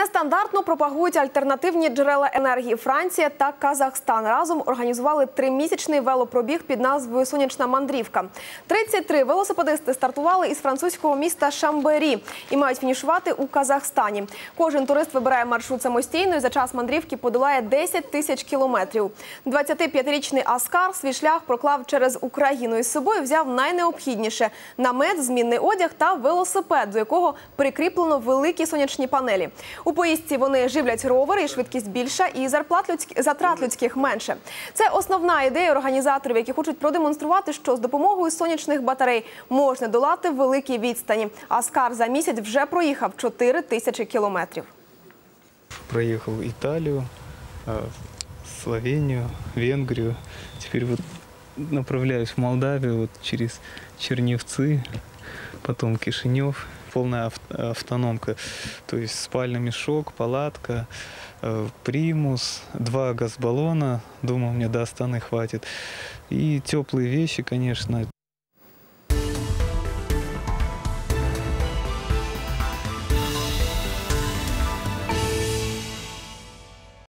Нестандартно пропагують альтернативні джерела енергії. Франція та Казахстан разом організували тримісячний велопробіг під назвою «Сонячна мандрівка». 33 велосипедисти стартували із французького міста Шамбері і мають фінішувати у Казахстані. Кожен турист вибирає маршрут самостійно і за час мандрівки подолає 10 тисяч кілометрів. 25-річний Аскар свій шлях проклав через Україну і з собою взяв найнеобхідніше – намет, змінний одяг та велосипед, до якого прикріплено великі сонячні панелі. У поїздці вони живлять ровери, і швидкість більша, і затрат людських менше. Це основна ідея організаторів, які хочуть продемонструвати, що з допомогою сонячних батарей можна долати великі відстані. Аскар за місяць вже проїхав 4 тисячі кілометрів. Проїхав Італію, Словенію, Венгрію. Тепер направляюсь в Молдавію через Чернівці, потім Кишинів. Полная автономка, то есть спальный мешок, палатка, примус, 2 газбаллона, думаю, мне до Астаны хватит. И теплые вещи, конечно.